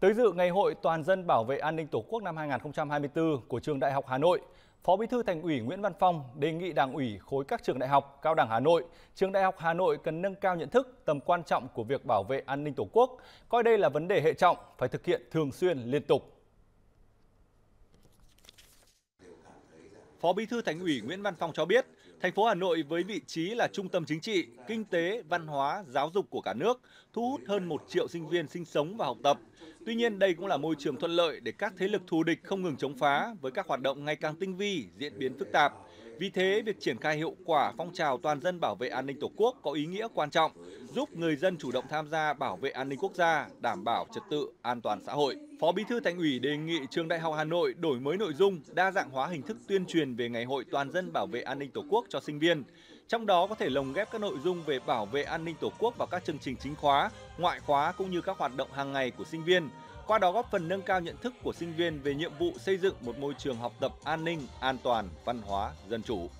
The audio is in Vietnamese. Tới dự Ngày hội Toàn dân bảo vệ an ninh Tổ quốc năm 2024 của Trường Đại học Hà Nội, Phó Bí thư Thành ủy Nguyễn Văn Phong đề nghị Đảng ủy khối các trường đại học, Cao đẳng Hà Nội, Trường Đại học Hà Nội cần nâng cao nhận thức tầm quan trọng của việc bảo vệ an ninh Tổ quốc, coi đây là vấn đề hệ trọng, phải thực hiện thường xuyên, liên tục. Phó Bí thư Thành ủy Nguyễn Văn Phong cho biết, thành phố Hà Nội với vị trí là trung tâm chính trị, kinh tế, văn hóa, giáo dục của cả nước, thu hút hơn 1 triệu sinh viên sinh sống và học tập. Tuy nhiên, đây cũng là môi trường thuận lợi để các thế lực thù địch không ngừng chống phá với các hoạt động ngày càng tinh vi, diễn biến phức tạp. Vì thế, việc triển khai hiệu quả phong trào toàn dân bảo vệ an ninh Tổ quốc có ý nghĩa quan trọng, giúp người dân chủ động tham gia bảo vệ an ninh quốc gia, đảm bảo trật tự, an toàn xã hội. Phó Bí thư Thành ủy đề nghị Trường Đại học Hà Nội đổi mới nội dung, đa dạng hóa hình thức tuyên truyền về Ngày hội Toàn dân bảo vệ an ninh Tổ quốc cho sinh viên. Trong đó có thể lồng ghép các nội dung về bảo vệ an ninh Tổ quốc vào các chương trình chính khóa, ngoại khóa cũng như các hoạt động hàng ngày của sinh viên. Qua đó góp phần nâng cao nhận thức của sinh viên về nhiệm vụ xây dựng một môi trường học tập an ninh, an toàn, văn hóa, dân chủ.